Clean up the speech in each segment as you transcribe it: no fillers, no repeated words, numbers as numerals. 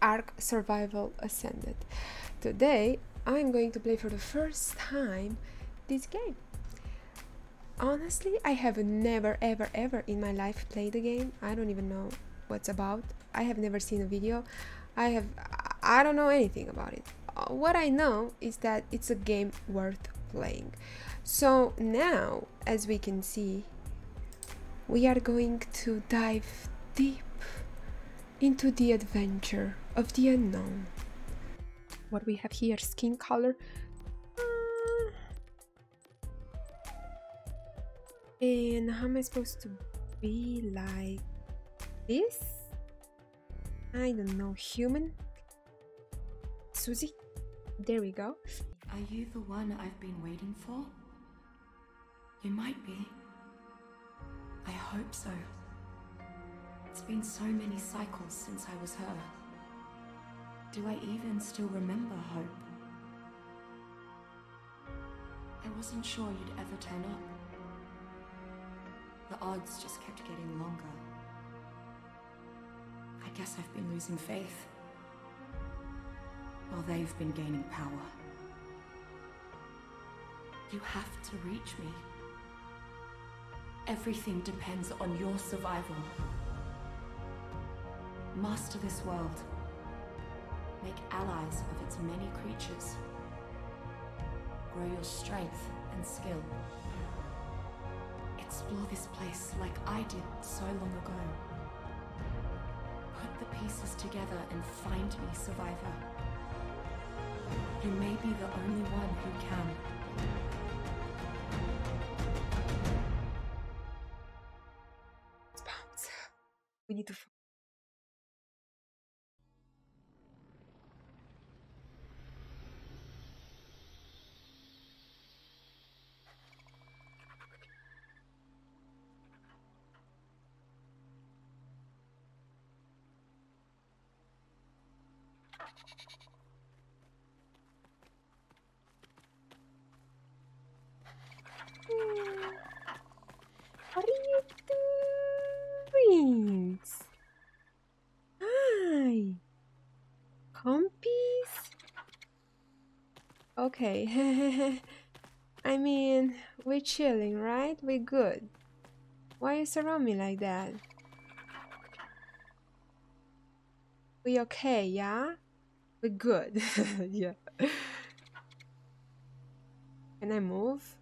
Ark Survival Ascended. Today I'm going to play for the first time this game. Honestly, I have never ever in my life played the game. I don't even know what's about. I have never seen a video. I don't know anything about it. What I know is that it's a game worth playing. So now, as we can see, we are going to dive deep into the adventure of the unknown. What we have here, skin color, and how am I supposed to be like this? I don't know, human? Susie? There we go. Are you the one I've been waiting for? You might be. I hope so. It's been so many cycles since I was her. Do I even still remember Hope? I wasn't sure you'd ever turn up. The odds just kept getting longer. I guess I've been losing faith, while they've been gaining power. You have to reach me. Everything depends on your survival. Master this world. Make allies of its many creatures. Grow your strength and skill. Explore this place like I did so long ago. Put the pieces together and find me, survivor. You may be the only one who can. Bounce. We need to. What are you doing? Hi, compies. Okay, I mean, we're chilling, right? We're good. Why you surround me like that? We okay, yeah? We're good. Yeah. Can I move?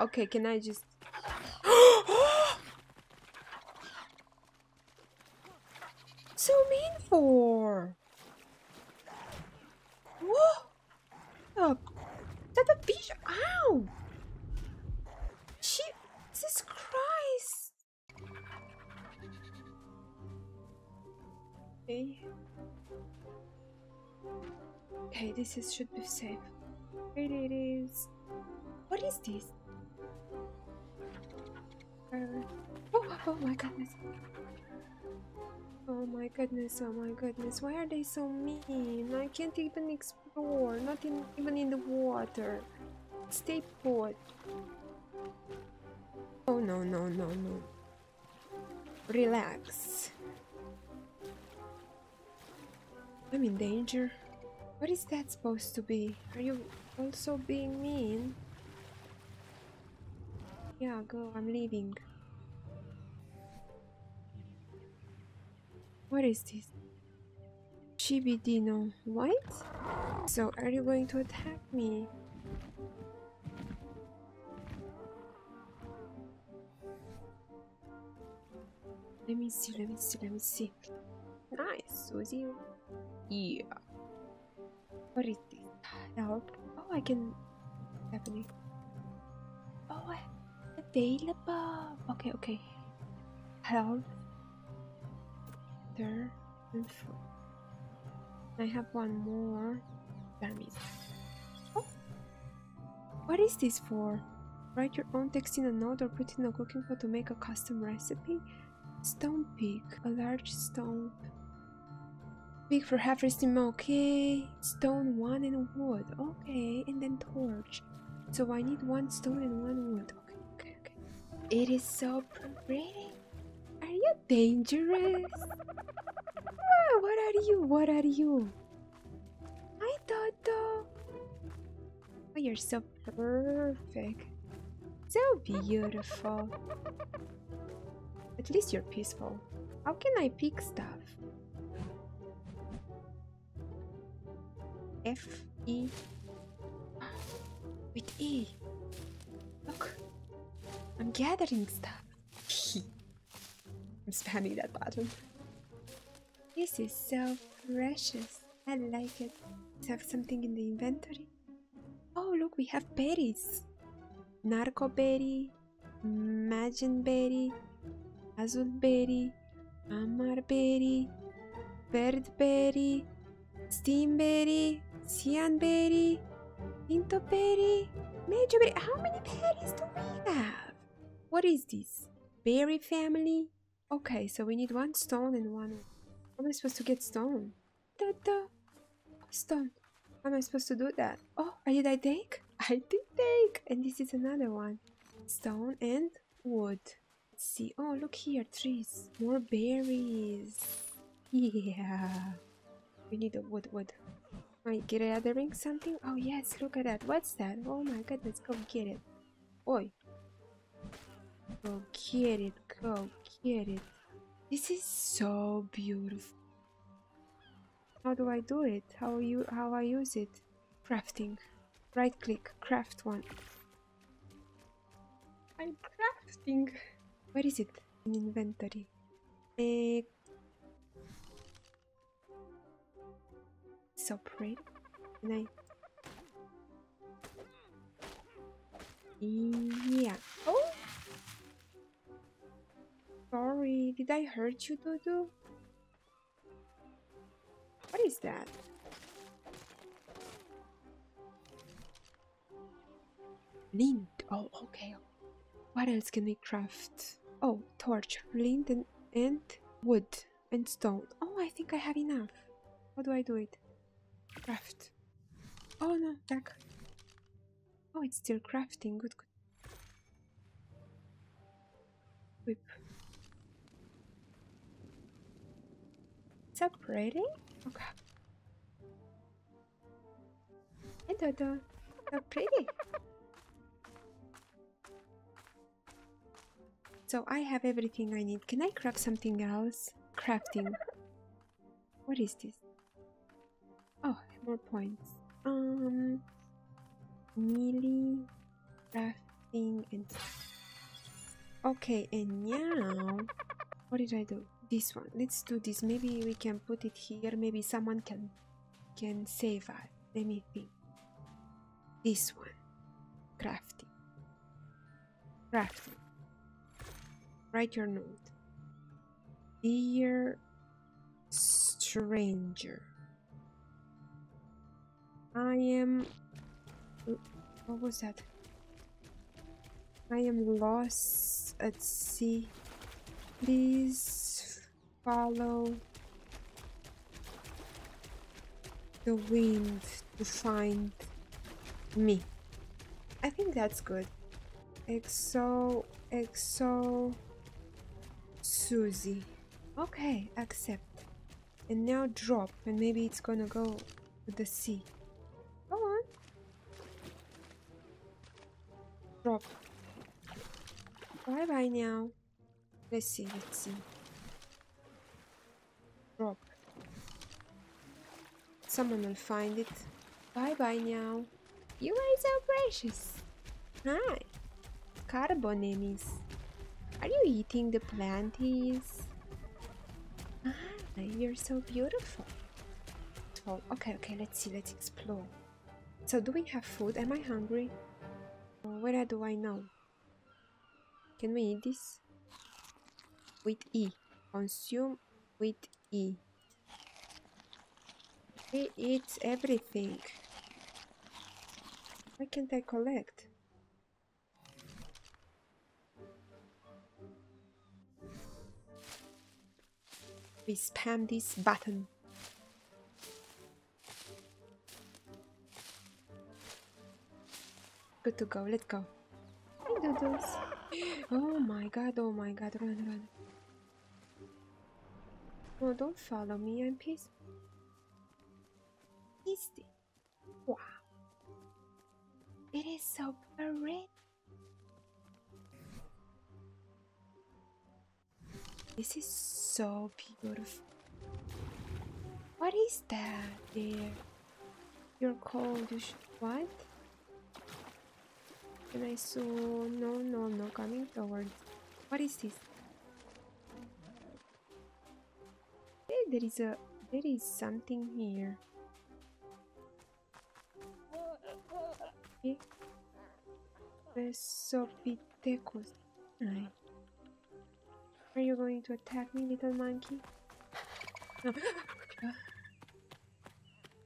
Okay, can I just... So mean for? What? Oh, that's a bitch. Ow! Jesus Christ! Okay. Okay, this is, should be safe. It is. What is this? Oh my goodness. Oh my goodness, oh my goodness. Why are they so mean? I can't even explore. Not in, even in the water. Stay put. Oh no, no, no, no. Relax. I'm in danger. What is that supposed to be? Are you also being mean? Yeah, go, I'm leaving. What is this? Chibi Dino. What? So, are you going to attack me? Let me see, let me see, let me see. Nice, Susie. Yeah. What is this? Help. Oh, I can... What's happening? Oh, I... Available. Okay, okay. Help. There. And food. I have one more. Damn it. Oh. What is this for? Write your own text in a note or put in a cooking pot to make a custom recipe? Stone pig. A large stone. Pig for half roasting milk. Okay. Stone 1 and wood. Okay. And then torch. So I need 1 stone and 1 wood. It is so pretty. you dangerous? Oh, what are you? What are you? Hi, Toto. Oh, you're so perfect. So beautiful. At least you're peaceful. How can I pick stuff? F, E. With E. Look. I'm gathering stuff. I'm spamming that button. This is so precious. I like it. Let's have something in the inventory. Oh, look, we have berries. Narco berry, Magin berry, Azul berry, Amar berry, Bird berry, Steam berry, Cyan berry, Pinto berry, Major berry. How many berries do we have? What is this? Berry family? Okay, so we need one stone and one. How am I supposed to get stone? Da-da. Stone. How am I supposed to do that? Oh, did I take? I did take! And this is another one. Stone and wood. Let's see. Oh, look here. Trees. More berries. Yeah. We need a wood. Am I gathering something? Oh, yes. Look at that. What's that? Oh, my God. Let's go get it. Oi. Go get it. Go get it. This is so beautiful. How do I do it? How I use it? Crafting. Right click, craft one. I'm crafting. Where is it? In inventory. So pretty. Can I? Yeah. Oh. Sorry. Did I hurt you, Dodo? What is that? Lint. Oh, okay. What else can we craft? Oh, torch, lint, and wood and stone. Oh, I think I have enough. How do I do it? Craft. Oh no, back. Oh, it's still crafting. Good. Whip. Is that pretty? Okay. Hey, Dodo. So pretty. So I have everything I need. Can I craft something else? Crafting. What is this? Oh, more points. Melee, crafting, and... Okay, and now... What did I do? This one. Let's do this. Maybe we can put it here. Maybe someone can save us. Let me think. This one. Crafting. Crafting. Write your note. Dear stranger, I am... What was that? I am lost at sea. Please follow the wind to find me. I think that's good. Exo... Susie. Okay, accept. And now drop, and maybe it's gonna go to the sea. Go on. Drop. Bye bye now. Let's see. Drop. Someone will find it. Bye bye now. You are so precious. Hi. Carbonemis. Are you eating the planties? Ah, you're so beautiful. Oh, okay, let's explore. So do we have food? Am I hungry? Where do I know? Can we eat this? With E. Consume with E. He eats everything. Why can't I collect? We spam this button. Good to go. Let's go. Hi, Doodles. Oh my God! Run! No, don't follow me. I'm peaceful. Easy. Wow. It is so pretty. This is so beautiful. What is that there? You're cold. You should what? And I saw no coming towards. What is this? Hey, there is something here. Mesopithecus. Right. Are you going to attack me, little monkey?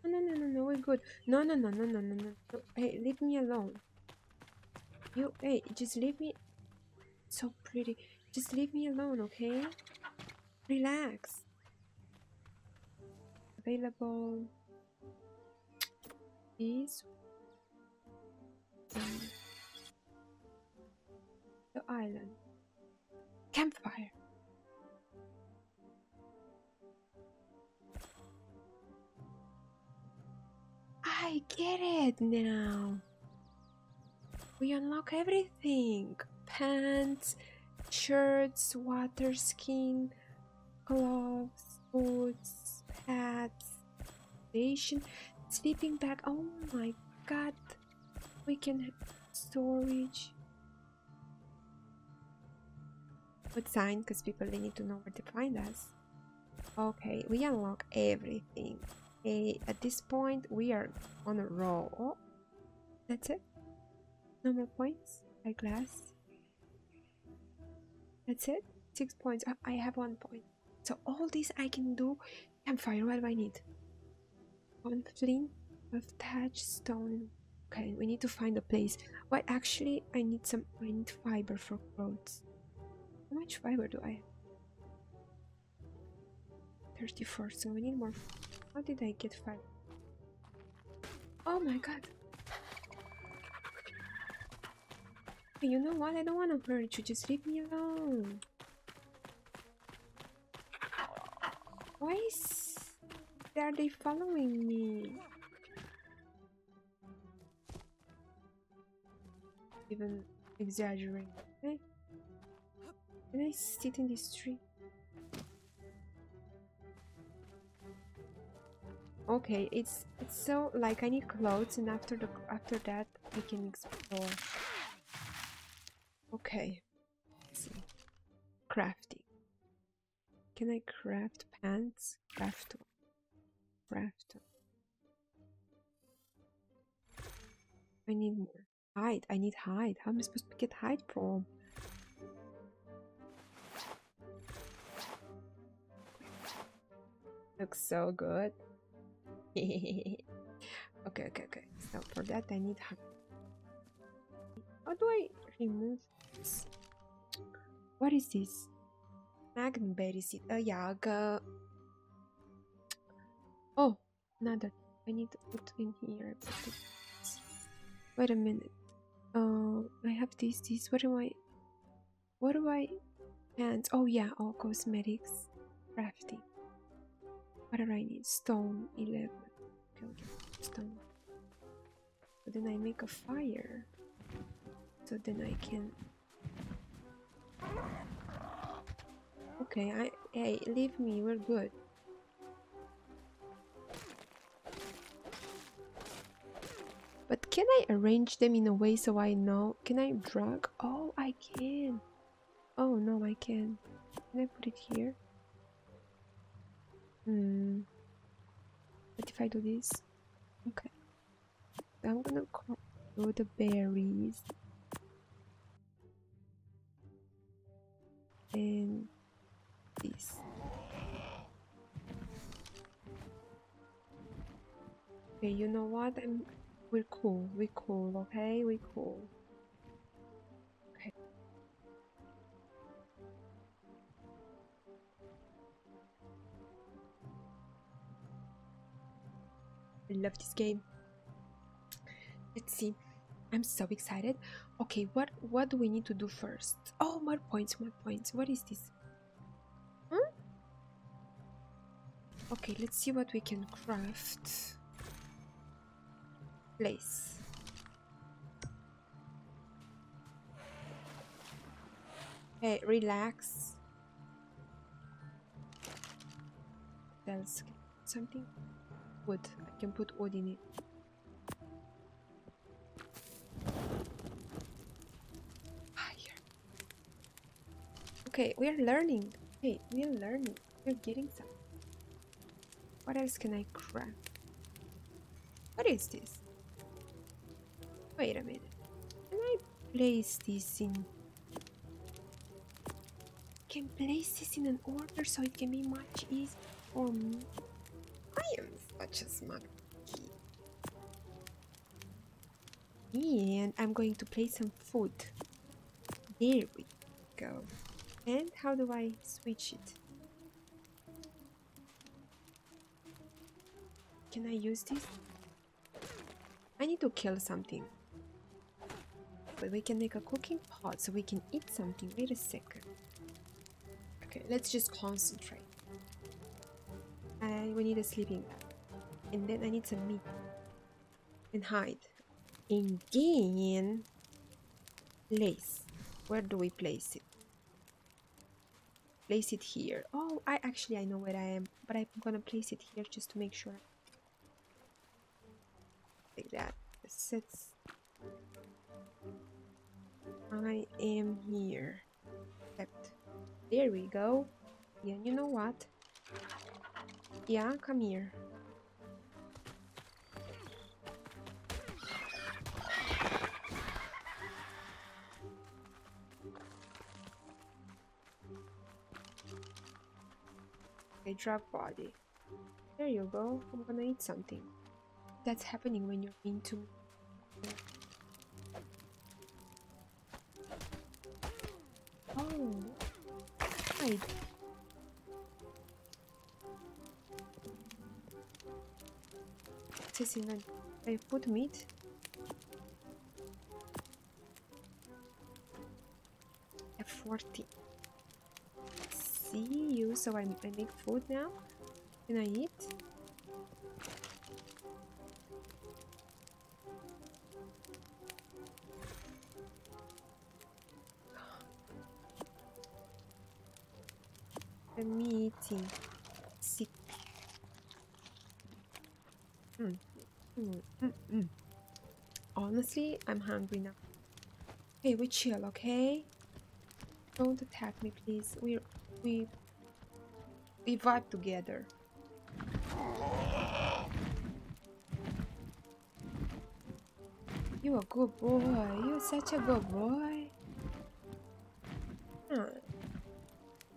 No. No, we're good. No. Hey, leave me alone. You, hey, just leave me. So pretty. Just leave me alone, okay? Relax. Available. This. The island. Campfire. I get it now. We unlock everything. Pants, shirts, water skin, gloves, boots, hats, station, sleeping bag. Oh my god. We can have storage. Put sign because people they need to know where to find us. Okay, we unlock everything. At this point we are on a roll. Oh, that's it. No more points. Eyeglass. That's it. 6 points. I have 1 point. So all this I can do. Campfire. What do I need? 1 flint, 12 thatch, stone. Okay, we need to find a place. Well, actually, I need fiber for clothes. How much fiber do I have? 34, so we need more. How did I get fiber? Oh my god! You know what? I don't want to hurt you. Just leave me alone. Why are they following me? Even exaggerating. Okay? Can I sit in this tree? Okay, it's so like I need clothes, and after that we can explore. Okay, let's see. Crafting. Can I craft pants? Craft one. Craft one. I need more. Hide, I need hide. How am I supposed to get hide from? Looks so good. Okay. So for that I need hide. How do I remove this? What is this? Magnberry seed. A yaga. Oh, another. I need to put in here. Wait a minute. I have this. What do I? And oh yeah, all cosmetics, crafting. What do I need? Stone 11. Okay, I'll get stone. But then I make a fire. So then I can. Okay, hey, leave me. We're good. But can I arrange them in a way so I know? Can I drag? Oh, I can. Oh, no, I can. Can I put it here? What if I do this? Okay. I'm gonna do the berries. And this. Okay, you know what? We're cool, okay? We're cool. Okay. I love this game. Let's see. I'm so excited. Okay, what do we need to do first? Oh, more points. What is this? Okay, let's see what we can craft. Place. Hey, relax. That's something. Wood. I can put wood in it. Fire. Okay, we are learning. Hey, we are learning. We are getting some. What else can I craft? What is this? Wait a minute. Can I place this in... can place this in an order so it can be much easier for me. I am such a smart kid. And I'm going to place some food. There we go. And how do I switch it? Can I use this? I need to kill something. But we can make a cooking pot so we can eat something. Wait a second. Okay, let's just concentrate. We need a sleeping bag. And then I need some meat. And hide. And then... place. Where do we place it? Place it here. Oh, I know where I am. But I'm gonna place it here just to make sure. Like that. Sits. I am here. Except. There we go. Yeah, you know what? Yeah, come here. Okay, drop body. There you go. I'm gonna eat something. That's happening when you're into... oh. Right. I put meat. F40. See you. So I make food now. Can I eat? I'm eating. Sick. Honestly, I'm hungry now. Hey, we chill, okay? Don't attack me, please. We vibe together. You a good boy. You're such a good boy. Huh.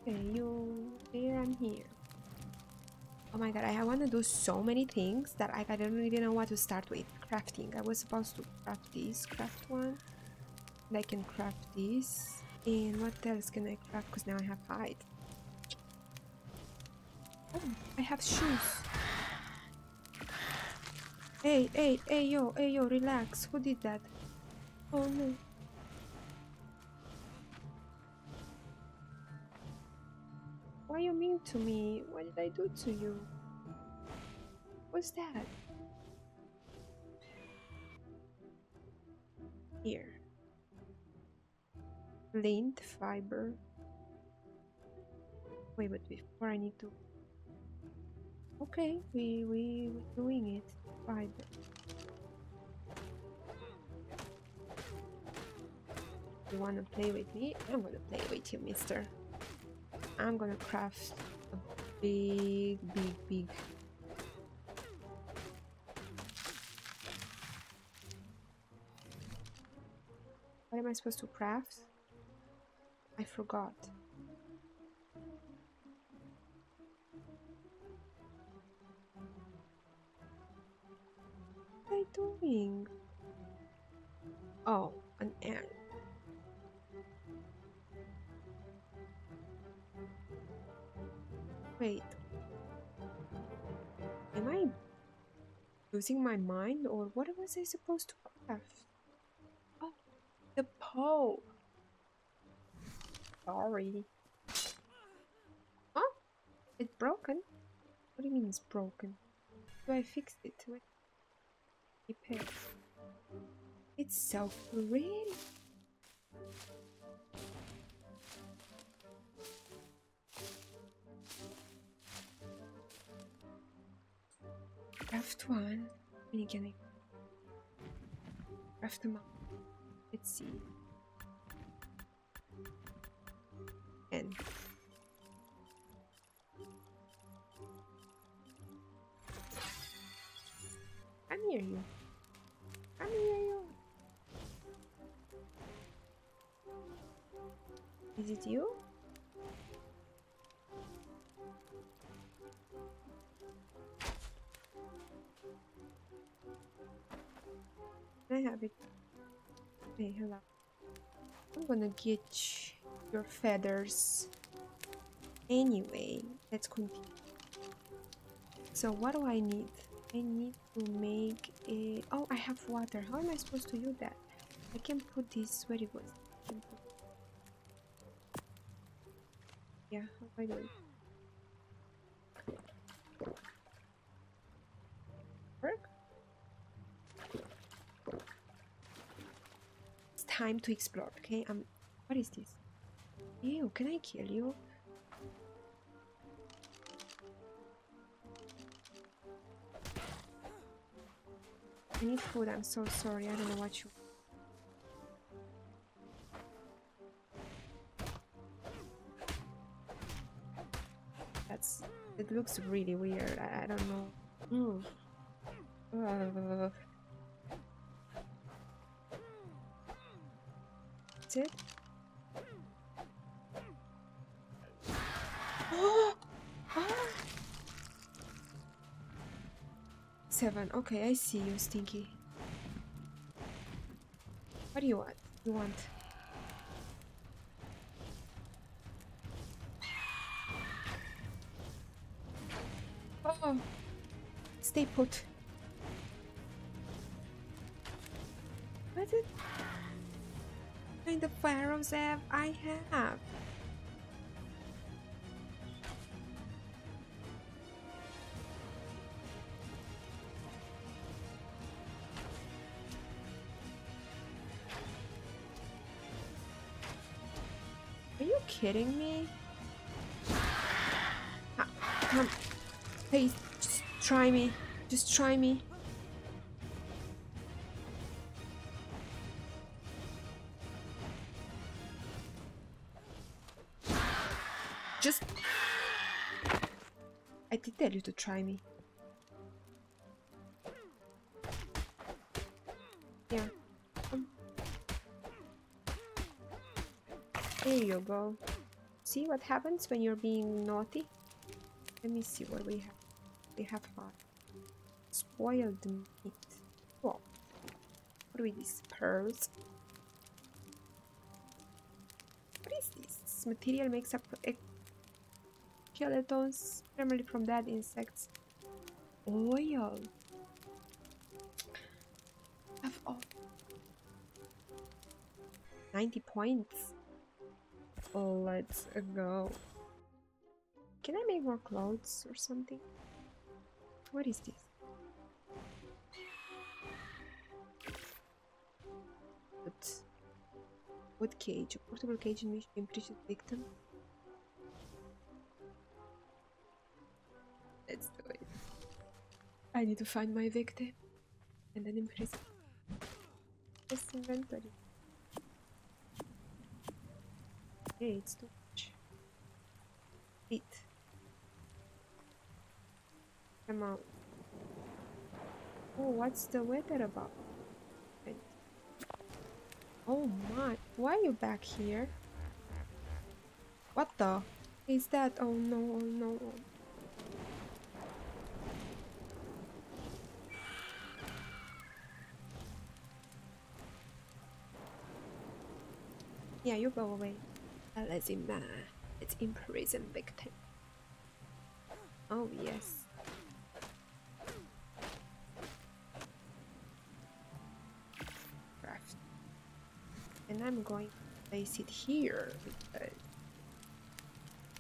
Okay, you there? I'm here. Oh my god, I want to do so many things that I don't really know what to start with. Crafting. I was supposed to craft this, craft one. And I can craft this. And what else can I craft? Because now I have hide. Oh, I have shoes. Hey, hey, hey yo, relax. Who did that? Oh no. Why you mean to me? What did I do to you? What's that? Here. Lint, fiber. Wait, but before I need to... okay, we're doing it. Fiber. You wanna play with me? I'm gonna play with you, mister. I'm gonna craft a big what am I supposed to craft? I forgot. What am I doing? Oh, an ant. Wait, am I losing my mind or what was I supposed to craft? Oh, the pole. Sorry. Oh, it's broken. What do you mean it's broken? So I fixed it with repairs. It's so green. Craft one. We can craft them up. Let's see. And come here, you. Come here, you. Is it you? I have it. Hey, hello. I'm gonna get your feathers. Anyway, let's continue. So what do I need? I need to make a... Oh, I have water. How am I supposed to use that? I can put this where it was. Yeah, how do I do it? Work? It's time to explore, okay? What is this? Ew, can I kill you? I need food, I'm so sorry, I don't know what you... That's... it looks really weird, I don't know... That's it? Seven. Okay, I see you, Stinky. What do you want? You want? Oh, stay put. What kind of pharaohs have I have? Kidding me? Ah, come, please, just try me. Just try me. Just. I did tell you to try me. Yeah. There you go. See what happens when you're being naughty? Let me see what we have. We have hot. Spoiled meat. Whoa. What are these? Pearls? What is this? This material makes up skeletons, primarily from dead insects. Oil. Have all 90 points. Let's go. Can I make more clothes or something? What is this? What cage? A portable cage in which to imprison the victim? Let's do it. I need to find my victim and then imprison. Just inventory. Hey, it's too much. Eat. Come on. Oh, what's the weather about? Right. Oh my, why are you back here? What the? Is that? Oh no, oh no. Yeah, you go away. Let's imprison victim. Oh yes. Craft. And I'm going to place it here.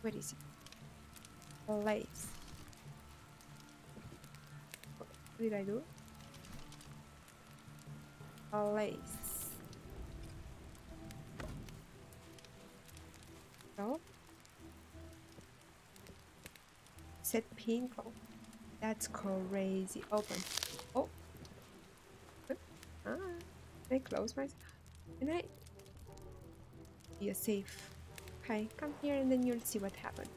What is it? Place. What did I do? Place. No. Set pin. Oh, that's crazy. Open. Oh. Ah. Can I close my? Can I? You're safe. Okay, come here and then you'll see what happened.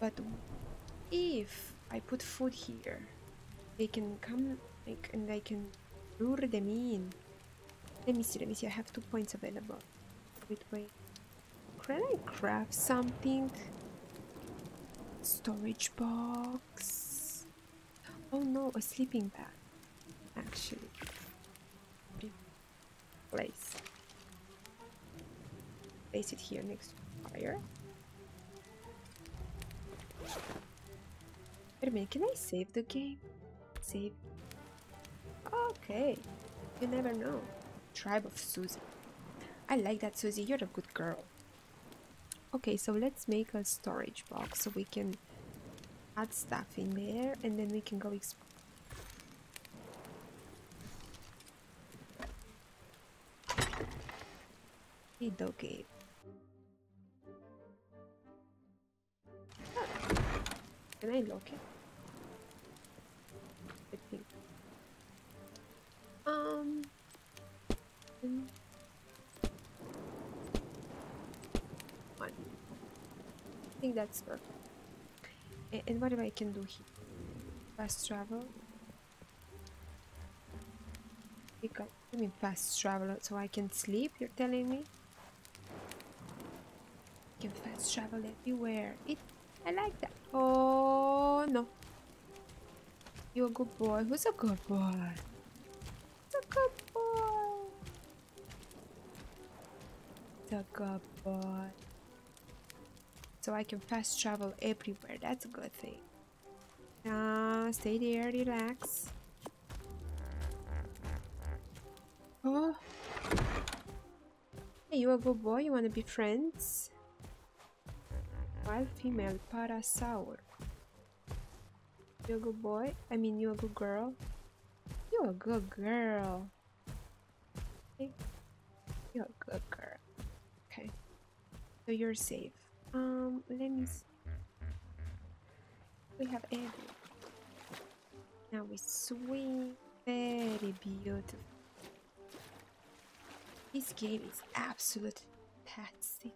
But if I put food here, they can come like, and I can lure them in. Let me see, I have 2 points available. Wait. Can I craft something? Storage box. Oh no, a sleeping bag. Actually. Place it here next to fire. Wait a minute, can I save the game? Save. Okay, you never know. Tribe of Susie. I like that, Susie, you're a good girl. Okay, so let's make a storage box so we can add stuff in there and then we can go explore. Okay. Can I lock it? I think. One. I think that's perfect. And what do I can do here? Fast travel. Because I mean fast travel, so I can sleep. You're telling me? Can fast travel everywhere. I like that. Oh no. You're a good boy. Who's a good boy? Who's a good boy? It's a good boy. So I can fast travel everywhere. That's a good thing. Stay there, relax. Oh. Hey, you're a good boy. You wanna be friends? Wild female parasaur. You a good boy? I mean, you a good girl? You a good girl. Okay. You a good girl. Okay. So you're safe. Let me see. We have everything. Now we swing. Very beautiful. This game is absolute fantastic.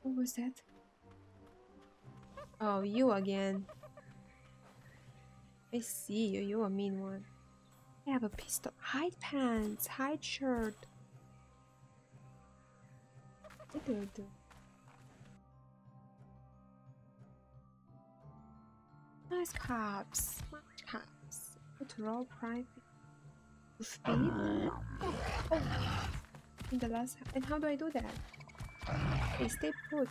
What was that? Oh, you again. I see you, you a mean one. I have a pistol. Hide pants, hide shirt. What do I do? Nice cops. Nice cops. What role private? To speed? Oh. In the last half. And how do I do that? Okay, stay put.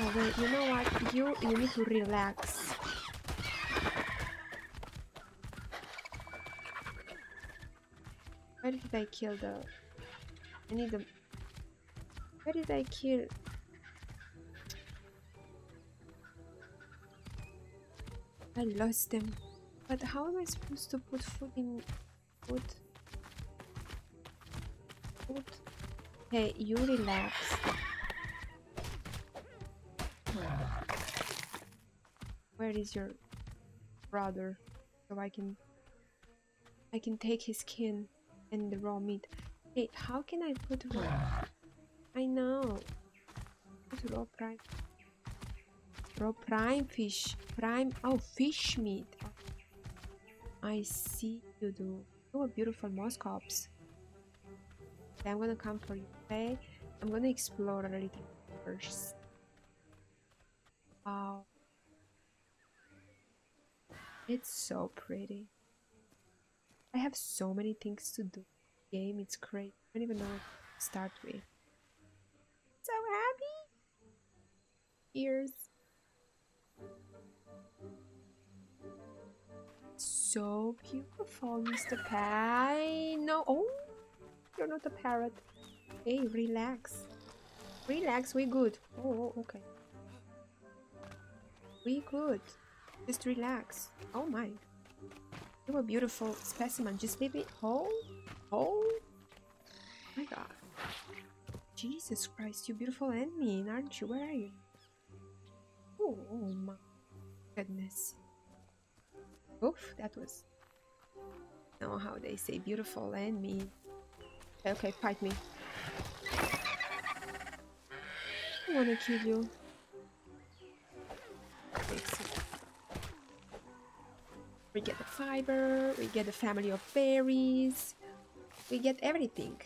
Oh wait, you know what? You need to relax. Where did I kill the? I need the. Where did I kill? I lost them. But how am I supposed to put food in food? Food? Hey, you relax. Where is your brother? So I can take his skin and the raw meat. Hey, how can I put raw? I know. Put raw prime. Raw prime fish. Prime. Oh, fish meat. I see you do. Oh, beautiful moss cops. Okay, I'm gonna come for you. Okay, I'm gonna explore a little first. Wow, it's so pretty. I have so many things to do. Game, it's great. I don't even know what to start with. So happy. Cheers. So beautiful, Mr. Pie. No, oh, you're not a parrot. okay, relax. Relax, we good. Oh, okay. We good. Just relax. Oh my. You're a beautiful specimen. Just leave it whole. Oh my god. Jesus Christ, you beautiful enemy, aren't you? Where are you? Oh, oh my goodness. Oof, that was... I don't know how they say beautiful enemy. Okay, fight me. I wanna kill you. We get the fiber, we get the family of berries, we get everything.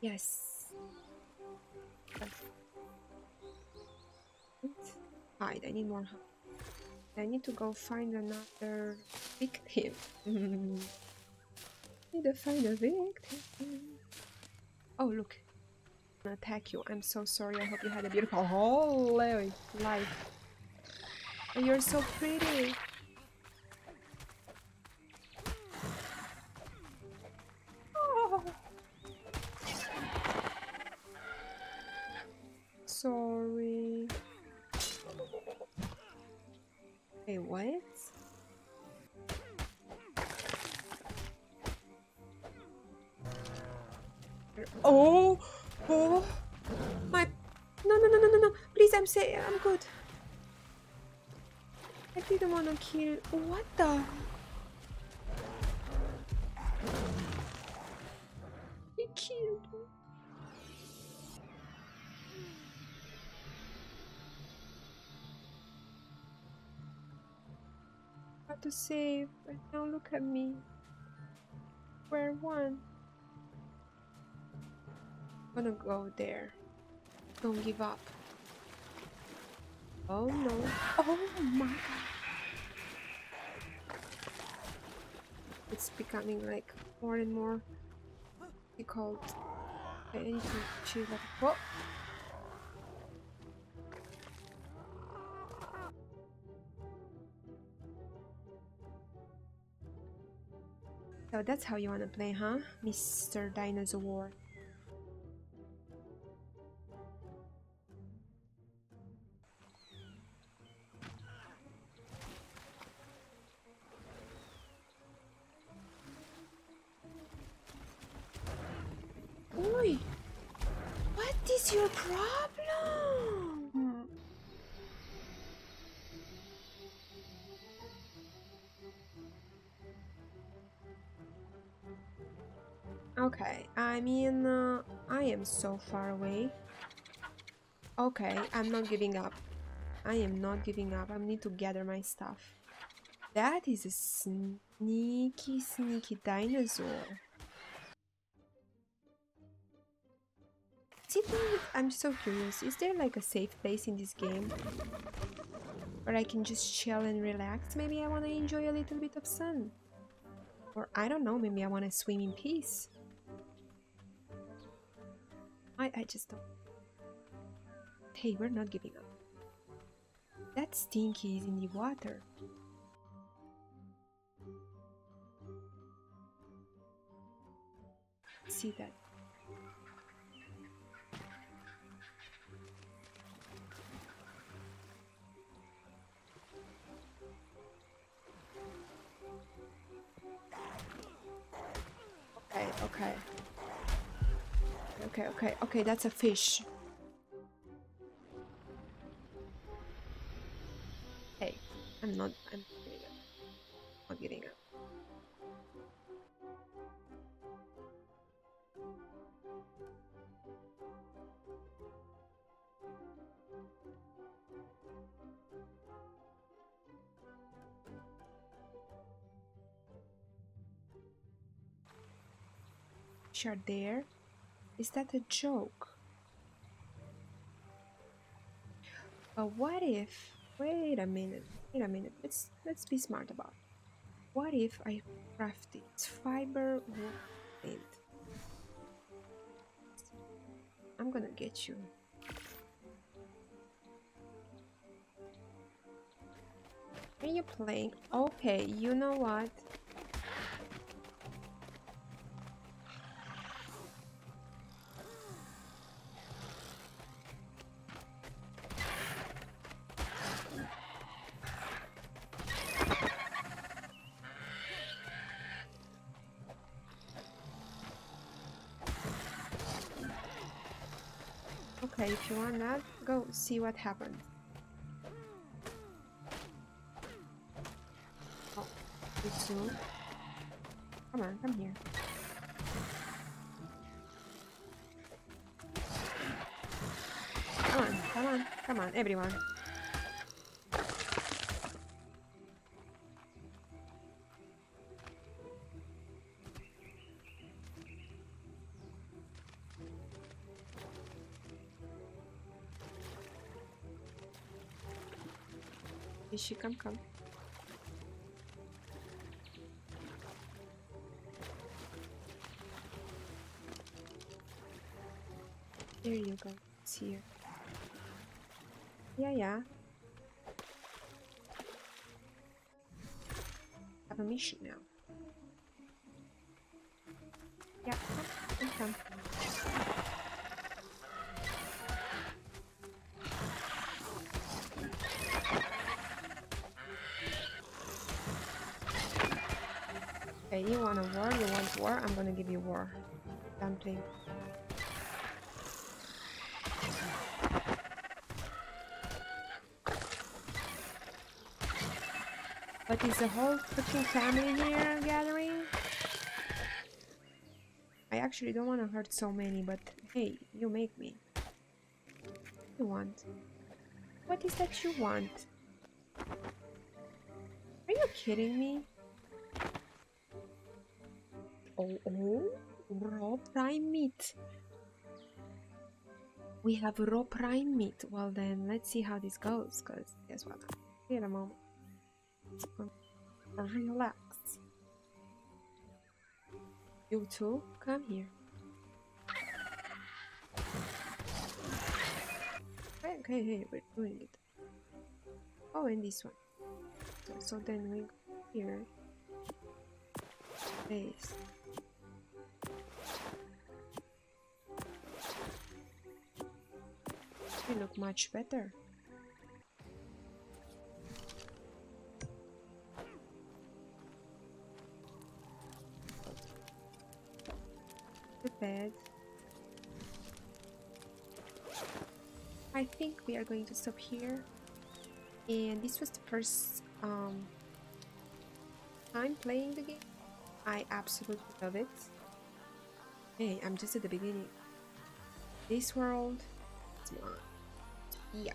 Yes. Hide, I need more help. I need to go find another victim. Need to find a victim. Oh, look. I'm gonna attack you. I'm so sorry. I hope you had a beautiful whole life. And you're so pretty. Oh. Sorry. Hey, what? Oh, oh, my! No, no, no, no, no, no! Please, I'm safe. I'm good. I didn't want to kill. What the? He killed me. How to save? But now look at me. Where one? I'm gonna go there. Don't give up. Oh no. Oh my god. It's becoming like more and more difficult. I need to chill up. Whoa. So that's how you wanna play, huh? Mr. Dinosaur. Your problem. Okay, I mean, I am so far away. Okay, I'm not giving up. I am not giving up. I need to gather my stuff. That is a sneaky, sneaky dinosaur. I'm so curious, is there like a safe place in this game where I can just chill and relax? Maybe I want to enjoy a little bit of sun, or I don't know, maybe I want to swim in peace. I just don't. Hey, we're not giving up. That stinky is in the water. See that? Okay, okay, okay, okay, that's a fish. Hey, I'm giving up. I'm giving up. Are there? Is that a joke? But what if, wait a minute, let's be smart about it. What if I craft it? It's fiber wood. I'm gonna get you. Are you playing? Okay, you know what? Okay, if you want that, go see what happened. Oh, too soon. Come on, come here. Come on, come on, come on, everyone. She come. There you go. It's here. Yeah. Have a mission now. Yeah, come. Okay, you want a war, you want war, I'm gonna give you war. Dumpling. But is the whole freaking family here gathering? I actually don't wanna hurt so many, but hey, you make me. What do you want? What is that you want? Are you kidding me? Oh, raw prime meat. We have raw prime meat. Well then, let's see how this goes, because guess what? In a moment. Relax. You two, come here. Okay, we're doing it. Oh, and this one. So then we go here. Place. You look much better. The bed. I think we are going to stop here. And this was the first time playing the game. I absolutely love it. Hey, I'm just at the beginning. This world is mine. Yeah.